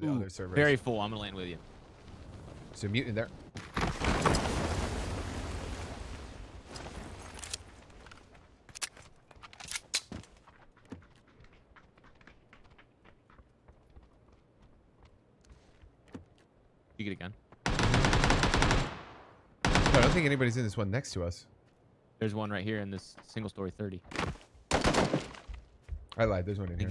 for the other servers. Very full. I'm gonna land with you. So mute in there. You get a gun. No, I don't think anybody's in this one next to us. There's one right here in this single story 30. I lied. There's one in here.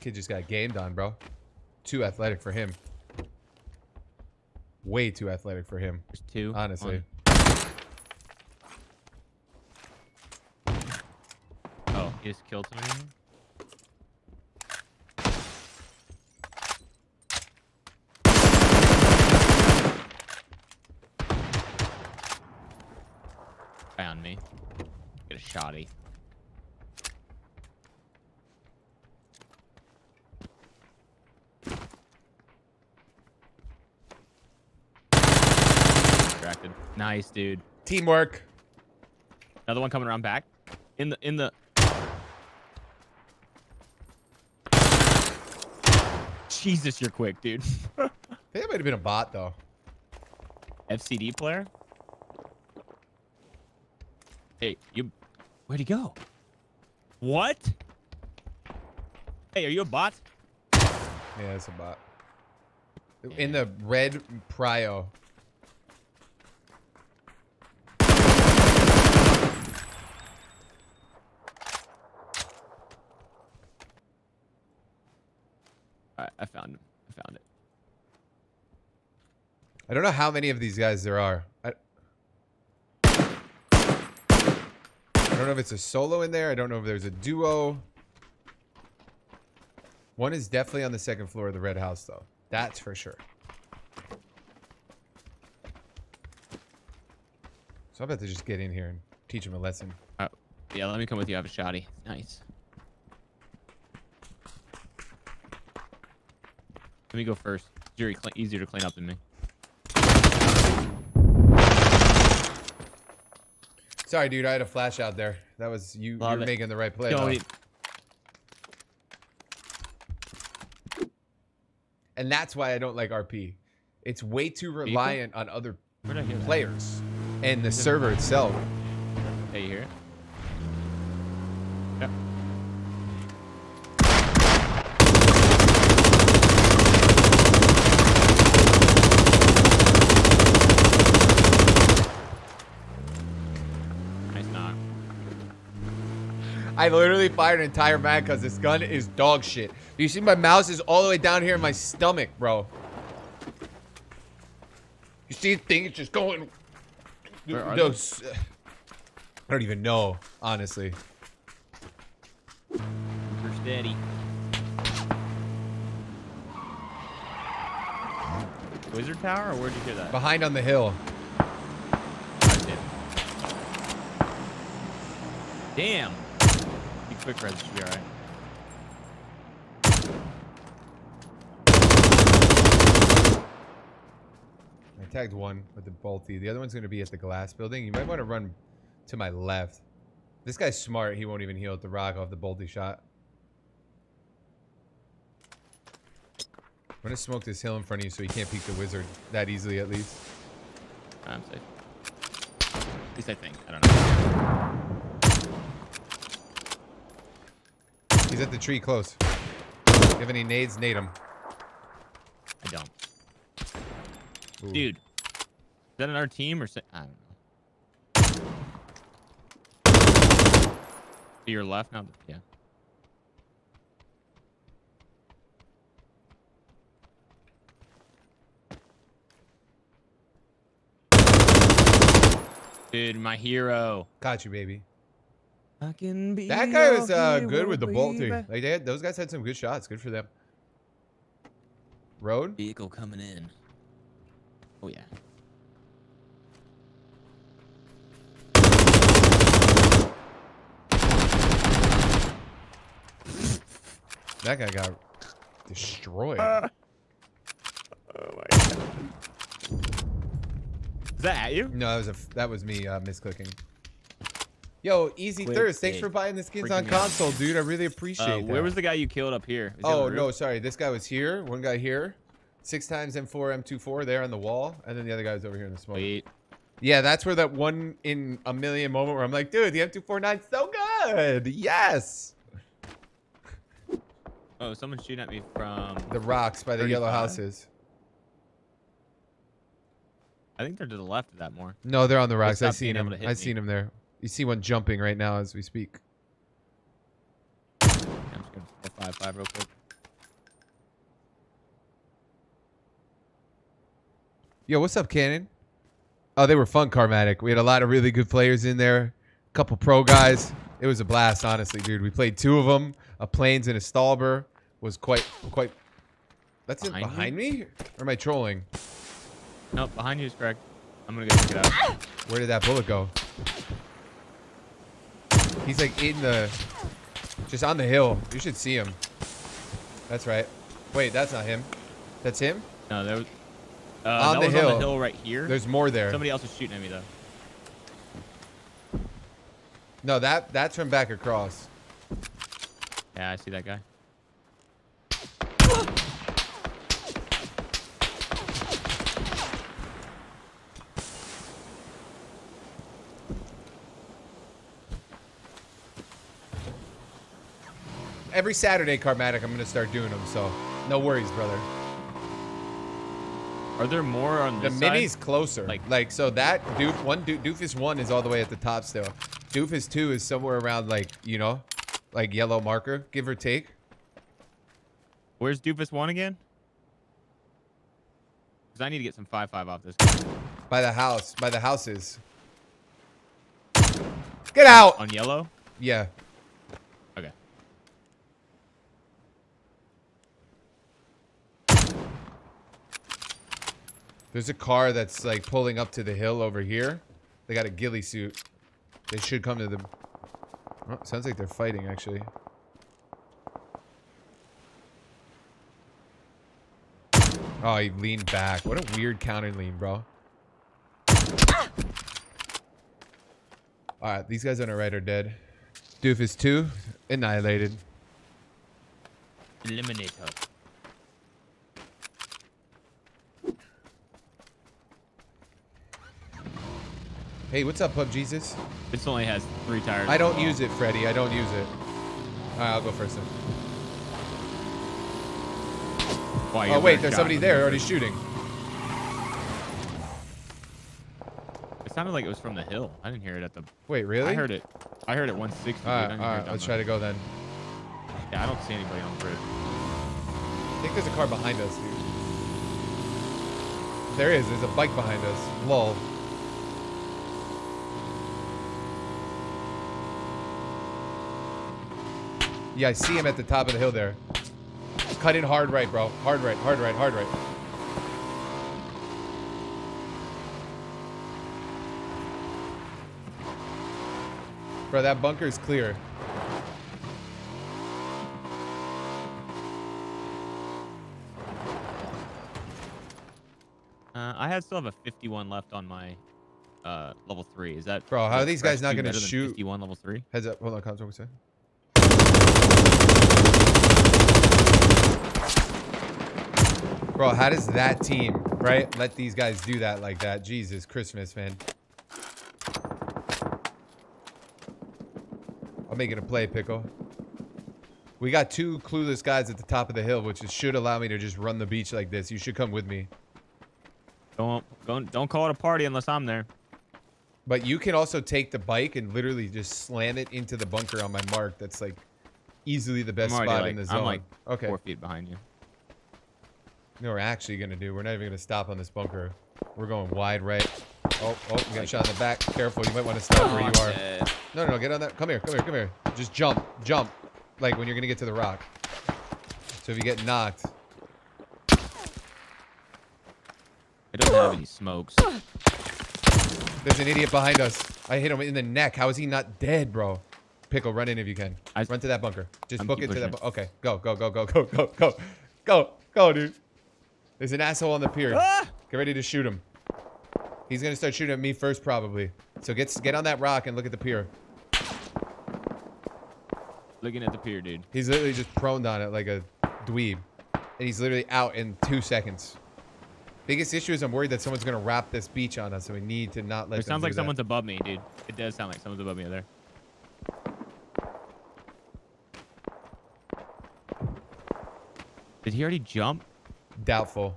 Kid just got gamed on, bro. Too athletic for him. Way too athletic for him. There's two. Honestly. Oh, he just killed somebody. Found me. Get a shotty. Nice, dude. Teamwork. Another one coming around back. In the. Jesus, you're quick, dude. I think it might have been a bot though. FCD player. Hey, you. Where'd he go? What? Hey, are you a bot? Yeah, it's a bot. Yeah. In the red Prio. I found him. I found it. I don't know how many of these guys there are. I don't know if it's a solo in there. I don't know if there's a duo. One is definitely on the second floor of the red house, though. That's for sure. So I'm about to just get in here and teach him a lesson. Yeah, let me come with you. I have a shotty. Nice. Let me go first. You're easier to clean up than me. Sorry, dude. I had a flash out there. That was you. You're making the right play. And that's why I don't like RP. It's way too reliant on other players and the server itself. Hey, you hear it? Yep. I literally fired an entire mag because this gun is dog shit. Do you see my mouse is all the way down here in my stomach, bro? You see the thing? It's just going. Those. I don't even know, honestly. You're steady. Wizard Tower, or where'd you hear that? Behind on the hill. Damn. Quick res should be alright. I tagged one with the bolty. The other one's gonna be at the glass building. You might want to run to my left. This guy's smart. He won't even heal at the rock off the bolty shot. I'm gonna smoke this hill in front of you so he can't peek the wizard that easily, at least. I'm safe. At least I think. I don't know. He's at the tree close. If you have any nades, nade him. I don't. Ooh. Dude. Is that on our team or... I don't know. To your left? No, yeah. Dude, my hero. Got you, baby. I can be that guy was good with the bolty. Like they had, those guys had some good shots. Good for them. Road vehicle coming in. Oh yeah. That guy got destroyed. Oh my god. Is that you? No, that was me misclicking. Yo, Easy Thirst, thanks for buying the skins on console, dude. I really appreciate that. Where was the guy you killed up here? Oh, no, sorry. This guy was here. One guy here. 6 times M4, M24 there on the wall. And then the other guy was over here in the smoke. Wait. Yeah, that's where that 1 in a million moment where I'm like, dude, the M249's so good. Yes. Oh, someone's shooting at me from... the rocks by the 35? Yellow houses. I think they're to the left of that more. No, they're on the rocks. I seen him. I seen him there. You see one jumping right now as we speak. I'm just going to 4-5-5 real quick. Yo, what's up, Cannon? Oh, they were fun, Carmatic. We had a lot of really good players in there. A couple pro guys. It was a blast, honestly, dude. We played 2 of them. A Plains and a Stauber was quite... That's it behind me? Or am I trolling? Nope, behind you is correct. I'm going to go check it out. Where did that bullet go? He's like in the... just on the hill. You should see him. That's right. Wait, that's not him. That's him? No, there was... on the hill. On the hill right here. There's more there. Somebody else is shooting at me, though. No, that's from back across. Yeah, I see that guy. Every Saturday, Carmatic, I'm going to start doing them, so no worries, brother. Are there more on this side? The mini's closer. Like so that Doofus 1 is all the way at the top still. Doofus 2 is somewhere around, like, you know, like yellow marker, give or take. Where's Doofus 1 again? Because I need to get some 5-5 off this guy. By the house. By the houses. Get out! On yellow? Yeah. There's a car that's like pulling up to the hill over here. They got a ghillie suit. They should come to the... oh, sounds like they're fighting, actually. Oh, he leaned back. What a weird counter lean, bro. Alright, these guys on our right are dead. Doofus 2, annihilated. Eliminate her. Hey, what's up, Pub Jesus? This only has 3 tires. I don't use it, Freddy. I don't use it. All right, I'll go first then. Wow, oh, wait. There's somebody there already shooting. It sounded like it was from the hill. I didn't hear it at the... wait, really? I heard it. I heard it 160. All right, let's try to go then. Yeah, I don't see anybody on the bridge. I think there's a car behind us, dude. There is. There's a bike behind us. Lol. Yeah, I see him at the top of the hill there. Cut in hard right, bro. Hard right, hard right, hard right. Bro, that bunker is clear. I still have a 51 left on my level 3. Is that... bro, how are these guys not going to shoot? 51 level 3? Heads up. Hold on, Cops, what we say? Bro, how does that team, right, let these guys do that like that? Jesus, Christmas, man. I'm making a play, Pickle. We got 2 clueless guys at the top of the hill, which should allow me to just run the beach like this. You should come with me. Don't call it a party unless I'm there. But you can also take the bike and literally just slam it into the bunker on my mark. That's, like, easily the best spot in the zone. I'm, like, okay. 4 feet behind you. No, we're actually gonna do. We're not even gonna stop on this bunker. We're going wide right. Oh, we got shot in the back. Careful, you might want to stop where you are. No, get on that. Come here, come here, come here. Just jump. Like when you're gonna get to the rock. So if you get knocked. I don't have any smokes. There's an idiot behind us. I hit him in the neck. How is he not dead, bro? Pickle, run in if you can. Run to that bunker. Just book it to that bunker. Okay, go. Go, dude. There's an asshole on the pier. Ah! Get ready to shoot him. He's going to start shooting at me first, probably. So get on that rock and look at the pier. Looking at the pier, dude. He's literally just proned on it like a dweeb. And he's literally out in 2 seconds. Biggest issue is I'm worried that someone's going to wrap this beach on us, so we need to not let them do that. It sounds like someone's above me, dude. It does sound like someone's above me there. Did he already jump? Doubtful.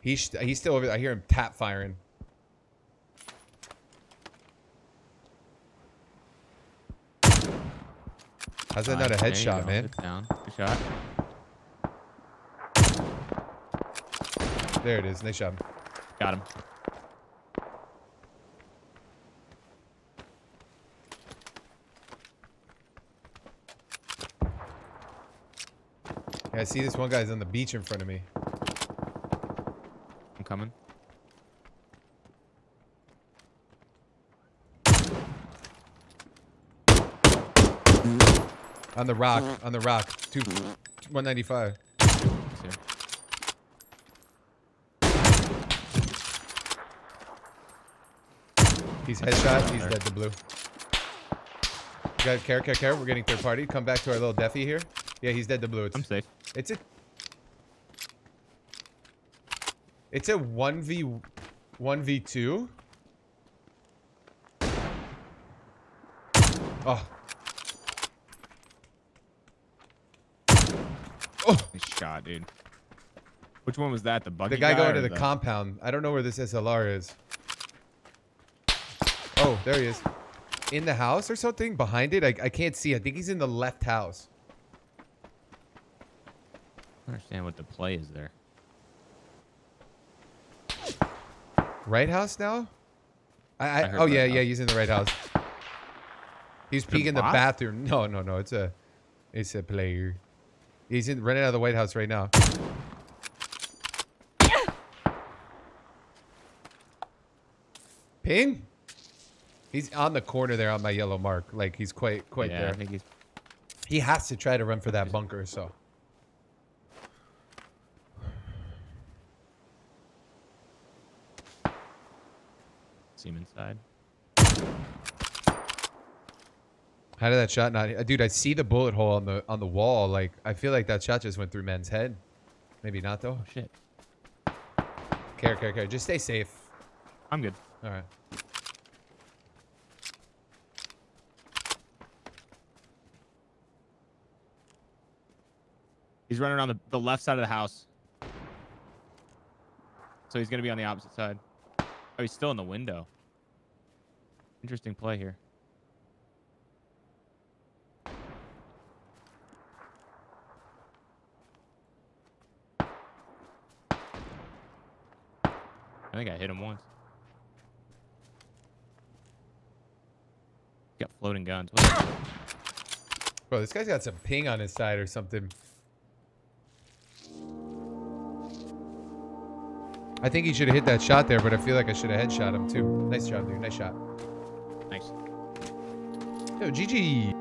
He's still over there. I hear him tap firing. How's that not a headshot, man? It's down. Good shot. There it is. Nice shot. Got him. Yeah, I see this one guy's on the beach in front of me. I'm coming. On the rock. On the rock. 195. He's headshot. He's dead to blue. We got care. We're getting third party. Come back to our little Deffy here. Yeah, he's dead to blue. I'm safe. It's a 1v2. Oh. Oh. Nice shot, dude. Which one was that? The bucket. The guy going to the compound. I don't know where this SLR is. Oh, there he is. In the house or something? Behind it? I can't see. I think he's in the left house. I don't understand what the play is there. Right house now? Oh, yeah. He's in the right house. He's peeking the bathroom. No. It's a player. He's running out of the White House right now. Ping? He's on the corner there on my yellow mark. Like, he's quite there. I think he has to try to run for that bunker, so. See him inside. How did that shot not... Dude, I see the bullet hole on the wall. Like, I feel like that shot just went through man's head. Maybe not, though. Oh, shit. Care. Just stay safe. I'm good. All right. He's running on the left side of the house. So he's going to be on the opposite side. Oh, he's still in the window. Interesting play here. I think I hit him once. Got floating guns. What? Bro, this guy's got some ping on his side or something. I think he should have hit that shot there, but I feel like I should have headshot him too. Nice job, dude. Nice shot. Nice. Yo, GG.